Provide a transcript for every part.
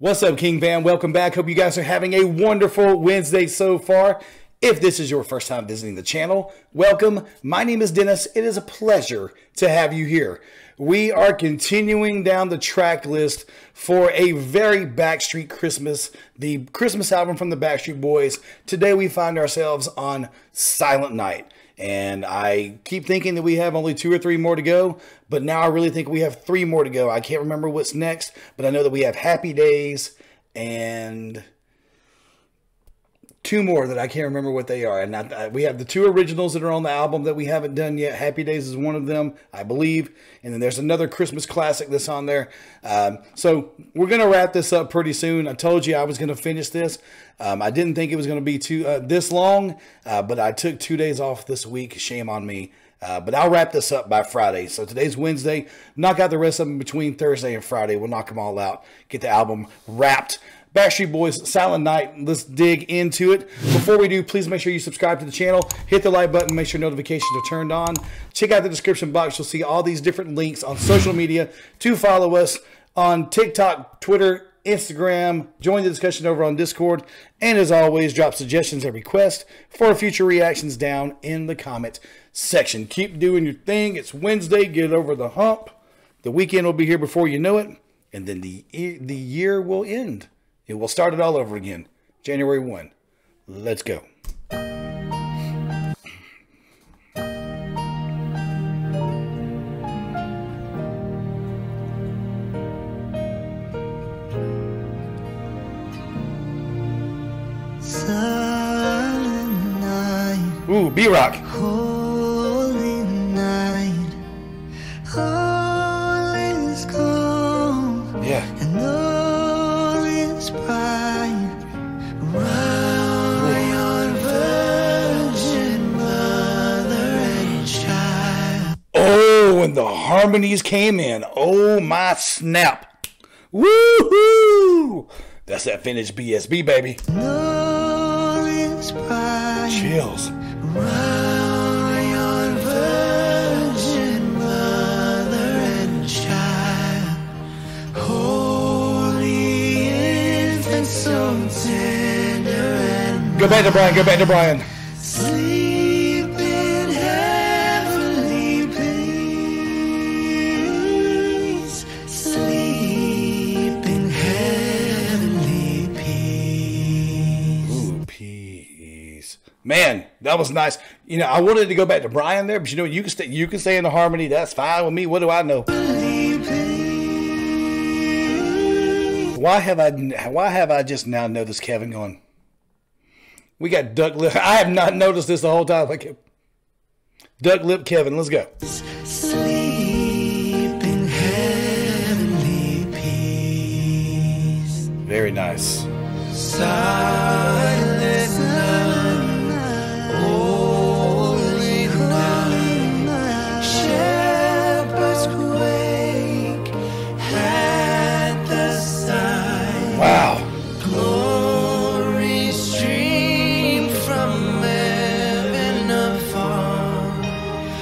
What's up, King Bam? Welcome back. Hope you guys are having a wonderful Wednesday so far. If this is your first time visiting the channel, welcome. My name is Dennis. It is a pleasure to have you here. We are continuing down the track list for A Very Backstreet Christmas, the Christmas album from the Backstreet Boys. Today we find ourselves on Silent Night. And I keep thinking that we have only 2 or 3 more to go, but now I really think we have 3 more to go. I can't remember what's next, but I know that we have Happy Days and 2 more that I can't remember what they are. And we have the 2 originals that are on the album that we haven't done yet. Happy Days is one of them, I believe. And then there's another Christmas classic that's on there. So we're going to wrap this up pretty soon. I told you I was going to finish this. I didn't think it was going to be this long, but I took 2 days off this week. Shame on me. But I'll wrap this up by Friday. So today's Wednesday. Knock out the rest of them between Thursday and Friday. We'll knock them all out. Get the album wrapped. Backstreet Boys, Silent Night, let's dig into it. Before we do, please make sure you subscribe to the channel, hit the like button, make sure notifications are turned on. Check out the description box, you'll see all these different links on social media to follow us on TikTok, Twitter, Instagram, join the discussion over on Discord, and as always, drop suggestions and requests for future reactions down in the comment section. Keep doing your thing, it's Wednesday, get over the hump. The weekend will be here before you know it, and then the year will end. It will start it all over again. January 1. Let's go. Silent night. Ooh, B-Rock. Holy night. All is calm. Yeah. And the harmonies came in. Oh my snap. Woohoo! That's that finished BSB, baby. Chills. Your virgin mother and child. Holy infant, so tender and go back to Brian, go back to Brian. Man, that was nice. You know, I wanted to go back to Brian there, but you know, you can stay in the harmony. That's fine with me. What do I know? Why have I just now noticed Kevin going? We got duck lip. I have not noticed this the whole time. Like duck lip, Kevin. Let's go. Sleep in heavenly peace. Very nice. Silent night. Wow. Glory stream from heaven above.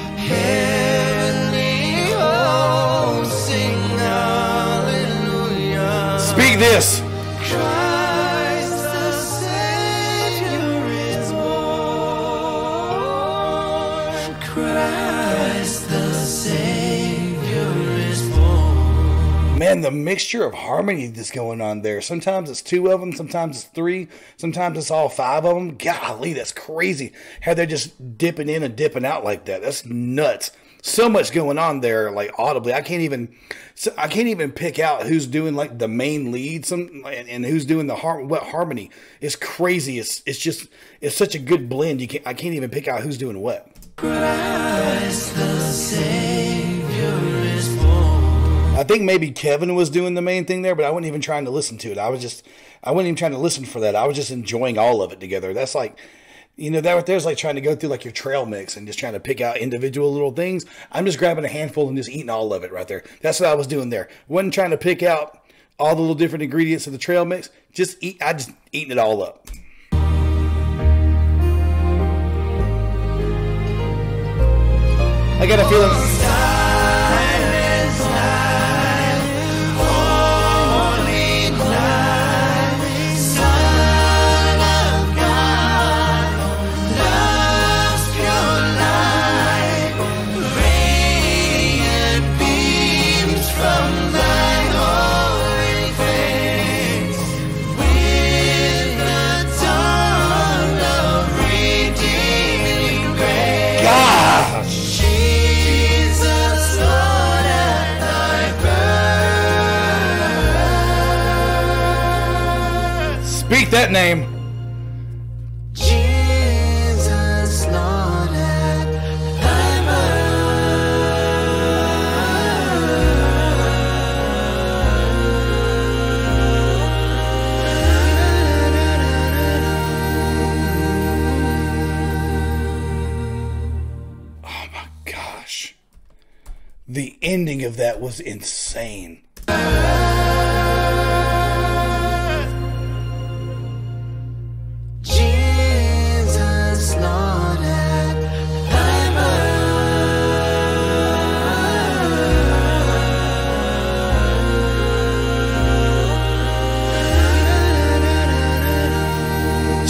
Heavenly hosts sing hallelujah. Speak this. Christ the Savior is born. Christ the Savior is born. Man, the mixture of harmony that's going on there. Sometimes it's 2 of them, sometimes it's 3, sometimes it's all 5 of them. Golly, that's crazy how they're just dipping in and dipping out like that. That's nuts. So much going on there, like audibly. I can't even pick out who's doing like the main lead, and who's doing the what harmony. It's crazy. It's such a good blend. I can't even pick out who's doing what. Christ the Savior. I think maybe Kevin was doing the main thing there, but I wasn't even trying to listen to it. I wasn't even trying to listen for that. I was just enjoying all of it together. That's like, you know, that right there's like trying to go through like your trail mix and just trying to pick out individual little things. I'm just grabbing a handful and just eating all of it right there. That's what I was doing there. Wasn't trying to pick out all the little different ingredients of the trail mix. I just eating it all up. I got a feeling. Speak that name. Jesus, Lord, oh my gosh. The ending of that was insane.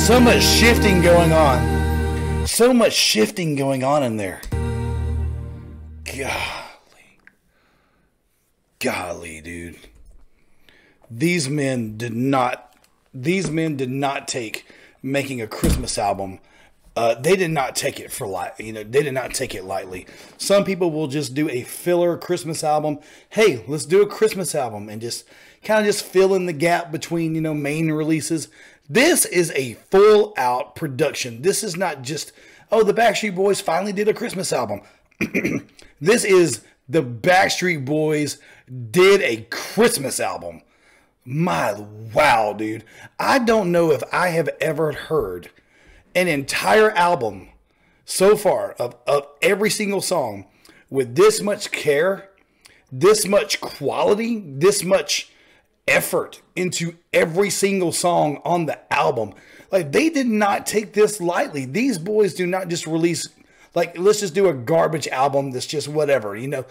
So much shifting going on. So much shifting going on in there. Golly. Golly, dude. These men did not take making a Christmas album. They did not take it for light. You know, they did not take it lightly. Some people will just do a filler Christmas album. Hey, let's do a Christmas album and just kind of just fill in the gap between, you know, main releases. This is a full out production. This is not just, oh, the Backstreet Boys finally did a Christmas album. This is the Backstreet Boys did a Christmas album. My wow, dude. I don't know if I have ever heard an entire album so far of every single song with this much care, this much quality, this much effort into every single song on the album. Like, they did not take this lightly. These boys do not just release, like, let's just do a garbage album that's just whatever, you know.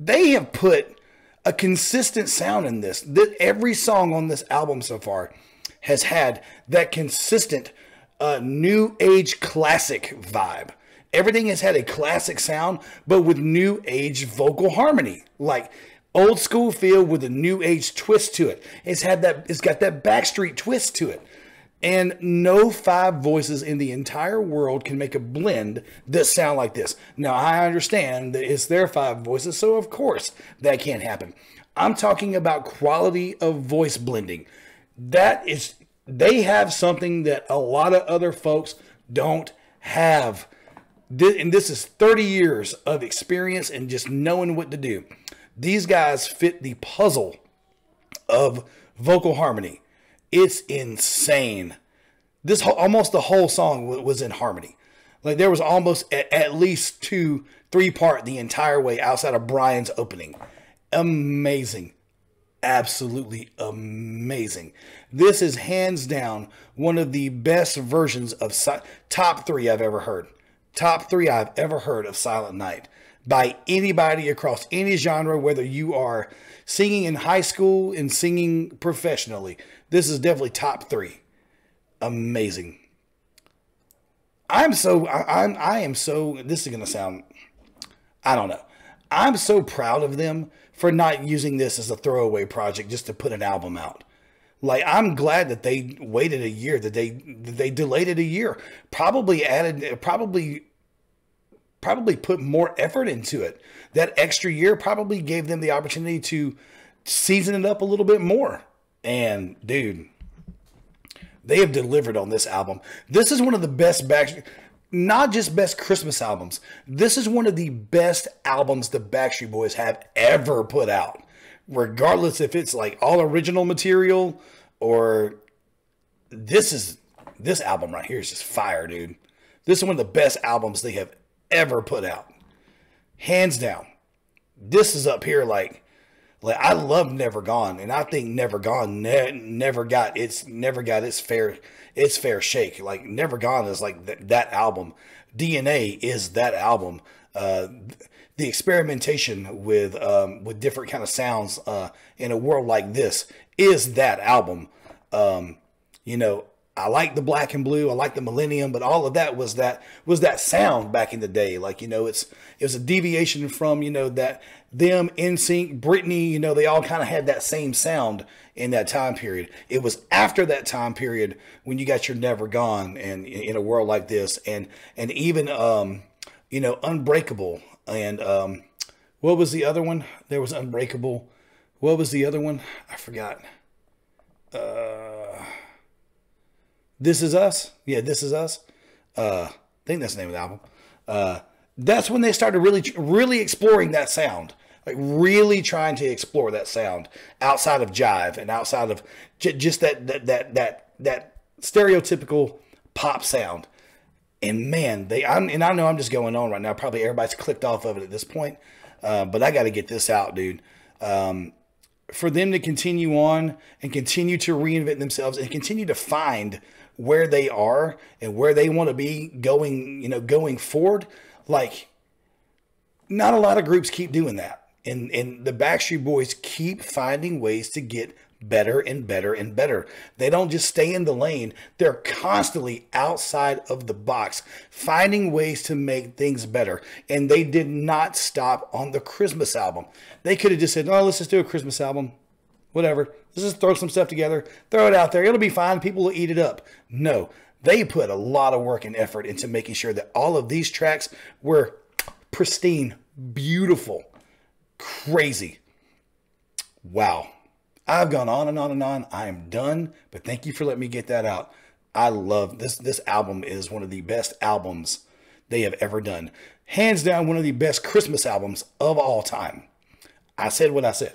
They have put a consistent sound in this. That every song on this album so far has had that consistent new age classic vibe. Everything has had a classic sound, but with new age vocal harmony. Like, old school feel with a new age twist to it. It's got that Backstreet twist to it. And no five voices in the entire world can make a blend that sound like this. Now, I understand that it's their five voices, so of course that can't happen. I'm talking about quality of voice blending. That is, they have something that a lot of other folks don't have. And this is 30 years of experience and just knowing what to do. These guys fit the puzzle of vocal harmony. It's insane. This whole, almost the whole song was in harmony. Like, there was almost at least 2-3 part the entire way outside of Brian's opening. Amazing. Absolutely amazing. This is hands down one of the best versions of top 3 I've ever heard. Top 3 I've ever heard of Silent Night. By anybody across any genre, whether you are singing in high school and singing professionally. This is definitely top 3. Amazing. I am so, this is going to sound, I don't know. I'm so proud of them for not using this as a throwaway project just to put an album out. Like, I'm glad that they waited a year, that they delayed it a year. Probably added, probably put more effort into it. That extra year probably gave them the opportunity to season it up a little bit more. And dude, they have delivered on this album. This is one of the best Backstreet, not just best Christmas albums. This is one of the best albums the Backstreet Boys have ever put out, regardless if it's like all original material or this album right here is just fire, dude. This is one of the best albums they have ever put out, hands down. This is up here. Like I love Never Gone, and I think Never Gone never got its fair shake. Like, Never Gone is like that album. DNA is that album. The experimentation with different kind of sounds in a world like this is that album. You know, I like the Black and Blue. I like the Millennium, but all of that was that sound back in the day. Like, you know, it was a deviation from, you know, that them, NSYNC, Britney, you know, they all kind of had that same sound in that time period. It was after that time period when you got your Never Gone and In a World Like This, and even you know, Unbreakable, and what was the other one? There was Unbreakable. What was the other one? I forgot. This Is Us. Yeah, This Is Us. I think that's the name of the album. That's when they started really exploring that sound. Like, really trying to explore that sound outside of jive and outside of just that stereotypical pop sound. And man, I know I'm just going on right now. Probably everybody's clicked off of it at this point. But I got to get this out, dude. For them to continue on and continue to reinvent themselves and continue to find where they are and where they want to be going, you know, going forward. Like, not a lot of groups keep doing that. And the Backstreet Boys keep finding ways to get better and better and better. They don't just stay in the lane. They're constantly outside of the box, finding ways to make things better. And they did not stop on the Christmas album. They could have just said, oh, let's just do a Christmas album. Whatever. Let's just throw some stuff together. Throw it out there. It'll be fine. People will eat it up. No. They put a lot of work and effort into making sure that all of these tracks were pristine, beautiful, crazy. Wow. I've gone on and on and on. I am done, but thank you for letting me get that out. I love this. This album is one of the best albums they have ever done. Hands down, one of the best Christmas albums of all time. I said what I said.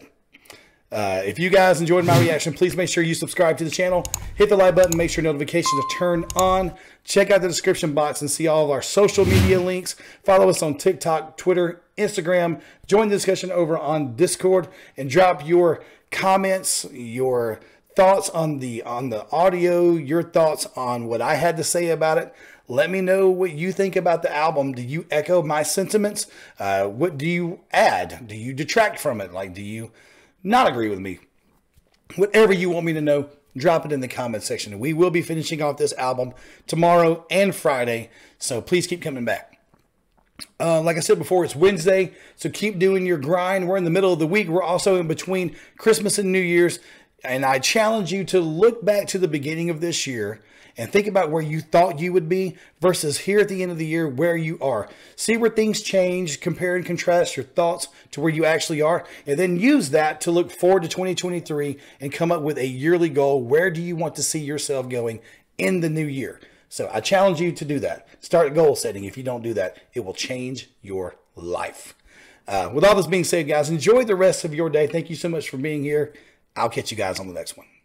If you guys enjoyed my reaction, please make sure you subscribe to the channel. Hit the like button. Make sure notifications are turned on. Check out the description box and see all of our social media links. Follow us on TikTok, Twitter, Instagram. Join the discussion over on Discord and drop your comments, your thoughts on the audio, your thoughts on what I had to say about it. Let me know what you think about the album. Do you echo my sentiments? What do you add? Do you detract from it? Like, do you not agree with me? Whatever you want me to know, drop it in the comment section. We will be finishing off this album tomorrow and Friday, so please keep coming back. Like I said before, it's Wednesday, so keep doing your grind. We're in the middle of the week. We're also in between Christmas and New Year's, and I challenge you to look back to the beginning of this year and think about where you thought you would be versus here at the end of the year where you are. See where things change, compare and contrast your thoughts to where you actually are, and then use that to look forward to 2023 and come up with a yearly goal. Where do you want to see yourself going in the new year? So I challenge you to do that. Start goal setting. If you don't do that, it will change your life. With all this being said, guys, enjoy the rest of your day. Thank you so much for being here. I'll catch you guys on the next one.